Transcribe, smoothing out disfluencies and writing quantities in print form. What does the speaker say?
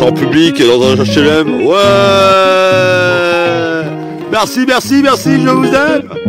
En public et dans un HLM. Ouais, merci, merci, merci, je vous aime.